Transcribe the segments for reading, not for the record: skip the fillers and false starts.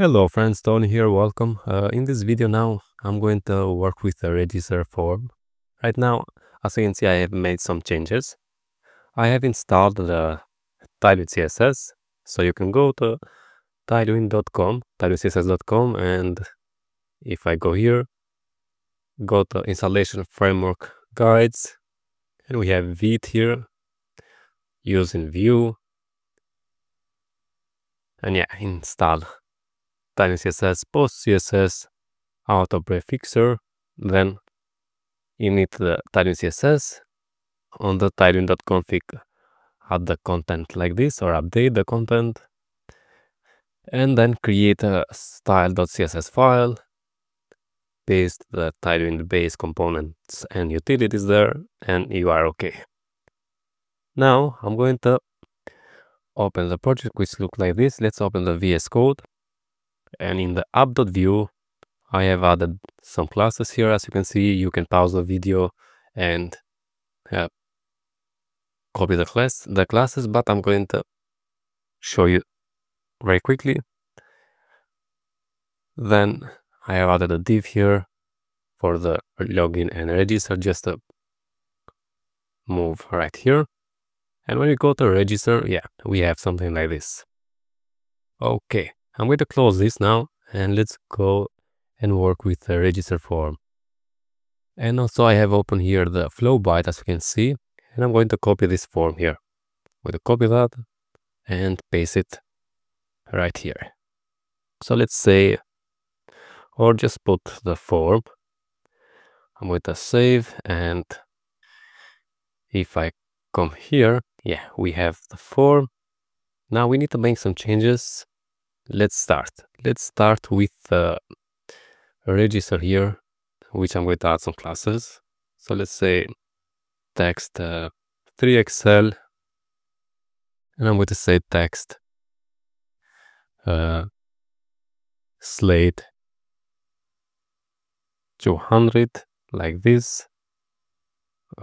Hello friends, Tony here, welcome. In this video now, I'm going to work with the register form. Right now, as you can see, I have made some changes. I have installed the Tailwind CSS, so you can go to tailwindcss.com, and if I go here, go to installation framework guides, and we have Vite here, using Vue, and yeah, install Tailwind CSS, post CSS, auto prefixer, then init the Tailwind CSS on the tailwind.config, add the content like this or update the content, and then create a style.css file, paste the Tailwind base components and utilities there, and you are okay. Now I'm going to open the project, which looks like this. Let's open the VS Code. And in the app.vue, I have added some classes here. As you can see, you can pause the video and copy the classes, but I'm going to show you very quickly. Then I have added a div here for the login and register, just to move right here. And when we go to register, yeah, we have something like this. Okay. I'm going to close this now, and let's go and work with the register form. And also I have opened here the Flowbite, as you can see, and I'm going to copy this form here. I'm going to copy that and paste it right here. So let's say, or just put the form. I'm going to save, and if I come here, yeah, we have the form. Now we need to make some changes. Let's start with the register here, which I'm going to add some classes. So let's say text 3xl, and I'm going to say text slate 200 like this.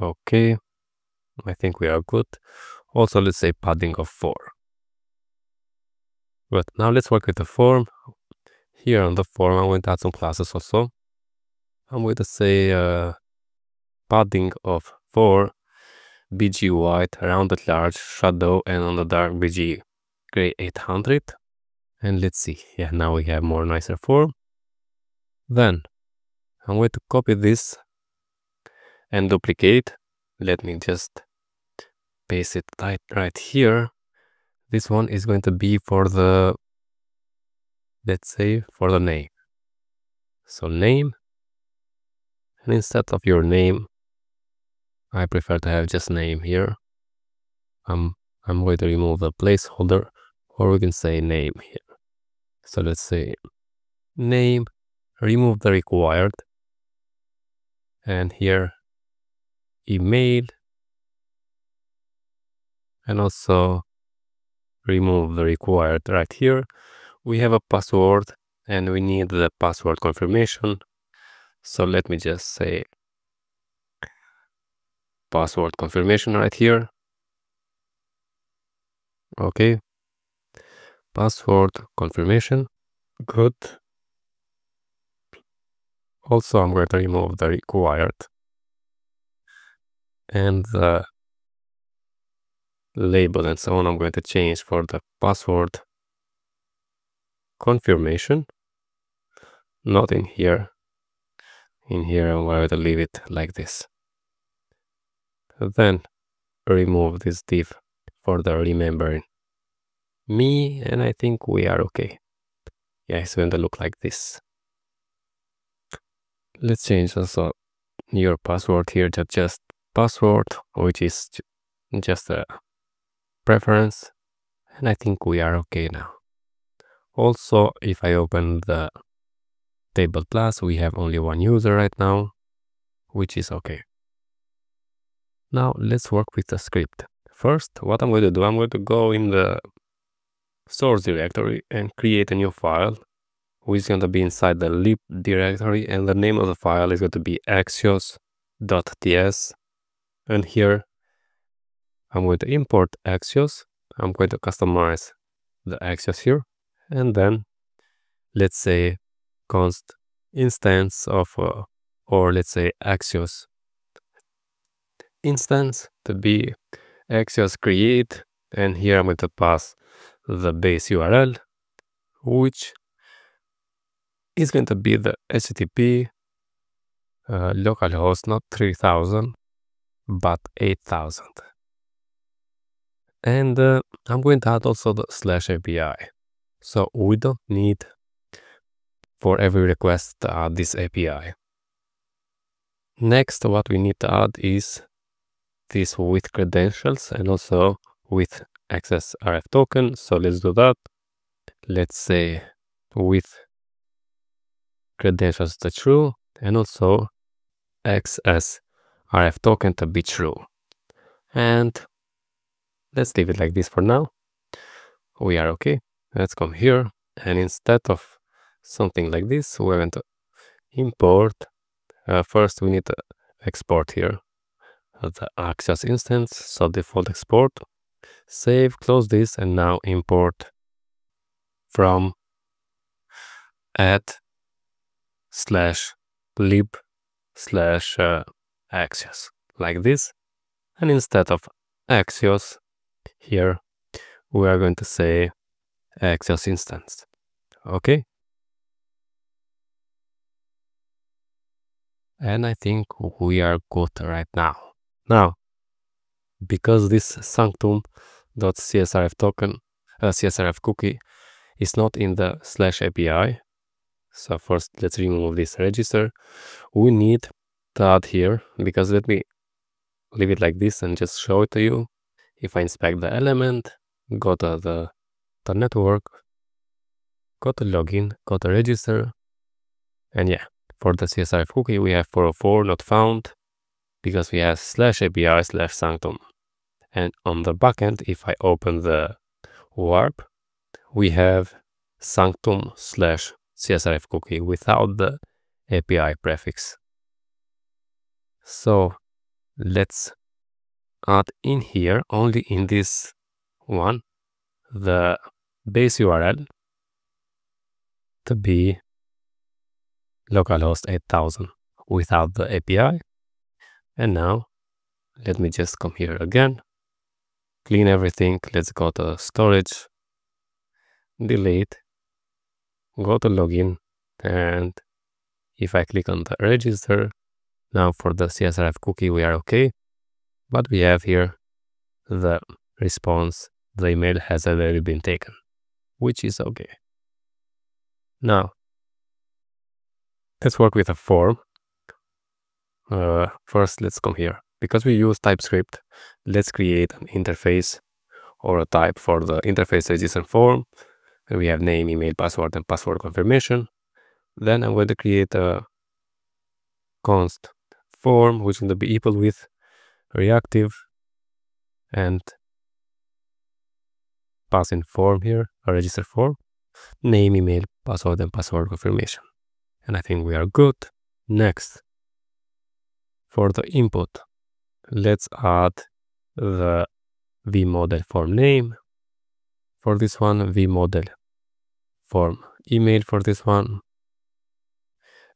Okay, I think we are good. Also let's say padding of 4. But now let's work with the form. Here on the form, I'm going to add some classes also. I'm going to say padding of 4, bg white, rounded large, shadow, and on the dark bg gray 800. And let's see. Yeah, now we have more nicer form. Then I'm going to copy this and duplicate. Let me just paste it right here. This one is going to be for the, let's say, for the name. So name, and instead of your name, I prefer to have just name here. I'm going to remove the placeholder, or we can say name here. So let's say name, remove the required, and here email, and also remove the required right here. We have a password, and we need the password confirmation. So let me just say password confirmation right here. Okay. Password confirmation. Good. Also, I'm going to remove the required. And the label and so on, I'm going to change for the password confirmation. Not in here. In here, I'm going to leave it like this. Then remove this div for the remembering me, and I think we are okay. Yeah, it's going to look like this. Let's change also your password here to just password, which is just a preference, and I think we are okay now. Also, if I open the table plus, we have only one user right now, which is okay. Now let's work with the script. First, what I'm going to do, I'm going to go in the source directory and create a new file, which is going to be inside the lib directory, and the name of the file is going to be axios.ts, and here I'm going to import Axios. I'm going to customize the Axios here, and then let's say const instance of or let's say axios instance to be axios create, and here I'm going to pass the base URL, which is going to be the HTTP localhost, not 3000 but 8000. And I'm going to add also the /API. So we don't need for every request to add this API. Next, what we need to add is this with credentials and also with XSRF token. So let's do that. Let's say with credentials to true and also XSRF token to be true. And let's leave it like this for now. We are okay. Let's come here, and instead of something like this, we're going to import. First, we need to export here the Axios instance. So default export, save, close this, and now import from add/lib/axios like this. And instead of axios here, we are going to say axios instance. Okay. And I think we are good right now. Now, because this sanctum.csrf token, CSRF cookie is not in the /API. So first, let's remove this register. We need to add here, because let me leave it like this and just show it to you. If I inspect the element, go to the network, go to login, go to register, and yeah, for the CSRF cookie we have 404 not found because we have /API/sanctum. And on the backend, if I open the warp, we have sanctum/CSRF cookie without the API prefix. So let's add in here, only in this one, the base URL to be localhost 8000 without the API. And now let me just come here again, clean everything. Let's go to storage, delete, go to login, and if I click on the register, now for the CSRF cookie we are okay, but we have here the response, the email has already been taken, which is okay. Now let's work with a form. First, let's come here. Because we use TypeScript, let's create an interface or a type for the interface registration form. We have name, email, password, and password confirmation. Then I'm going to create a const form, which is going to be equal with reactive, and pass in form here, a register form, name, email, password, and password confirmation. And I think we are good. Next, for the input, let's add the vModel form name for this one, vModel form email for this one,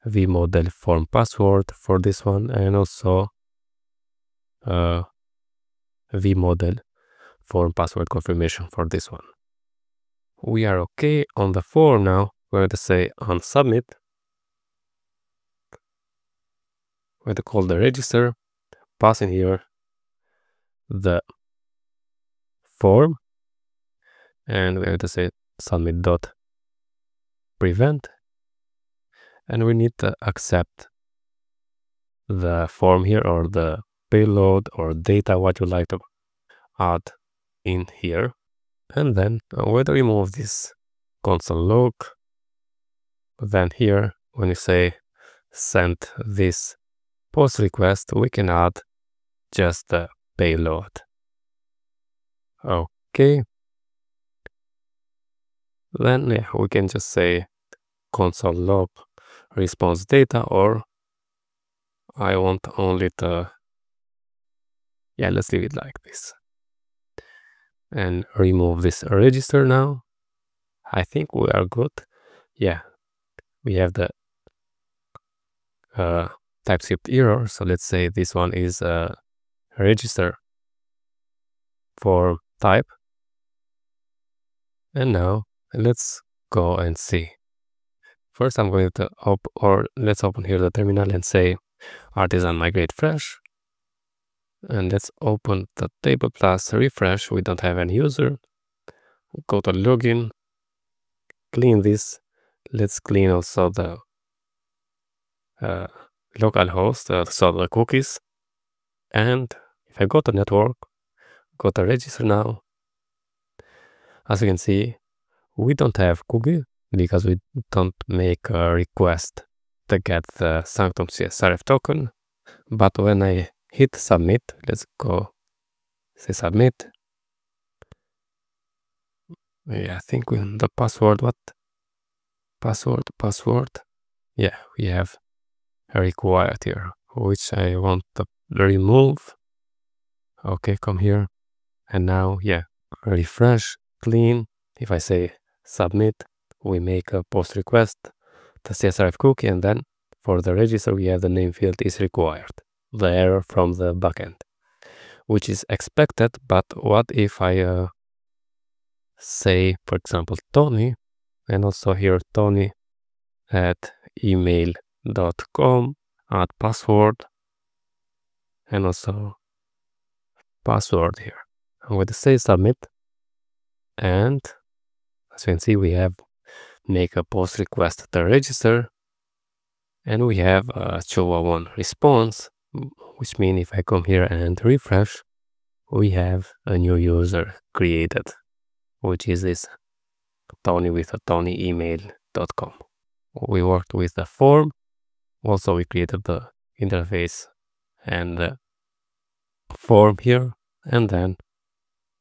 vModel form password for this one, and also vModel form password confirmation for this one. We are okay on the form now. We're going to say on submit, we're going to call the register, pass in here the form, and we're going to say submit.prevent, and we need to accept the form here, or the payload or data, what you like to add in here. And then we're going to remove this console log. Then here, when you say send this post request, we can add just the payload. Okay. Then yeah, we can just say console log response data, or I want only the, yeah, let's leave it like this. And remove this register now. I think we are good. Yeah, we have the TypeScript error. So let's say this one is register for type. And now let's go and see. First, I'm going to let's open here the terminal and say artisan migrate fresh. And let's open the table plus refresh. We don't have any user. Go to login, clean this. Let's clean also the localhost, so the cookies. And if I go to network, go to register now. As you can see, we don't have cookie because we don't make a request to get the Sanctum CSRF token. But when I hit submit, let's go say submit. Yeah, I think with the password, what? Password. Yeah, we have a required here, which I want to remove. Okay, come here. And now, yeah, refresh, clean. If I say submit, we make a post request, the CSRF cookie, and then for the register, we have the name field is required. The error from the backend, which is expected. But what if I say, for example, Tony, and also here Tony at email.com, add password, and also password here. I'm going to say submit, and as you can see, we have make a post request to register, and we have a 201 response. Which means if I come here and refresh, we have a new user created, which is this Tony with a tonyemail.com. We worked with the form. Also, we created the interface and the form here. And then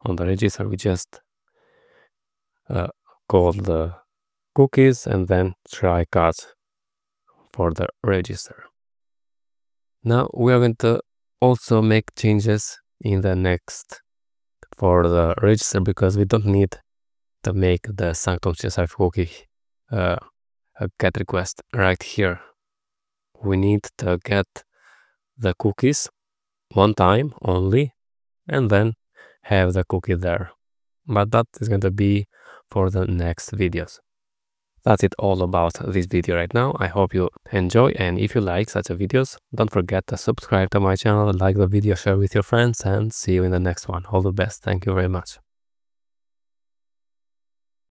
on the register, we just called the cookies and then try cut for the register. Now we are going to also make changes in the next for the register, because we don't need to make the Sanctum CSRF cookie a GET request right here. We need to get the cookies one time only and then have the cookie there. But that is going to be for the next videos. That's it all about this video right now. I hope you enjoy, and if you like such videos, don't forget to subscribe to my channel, like the video, share with your friends, and see you in the next one. All the best. Thank you very much.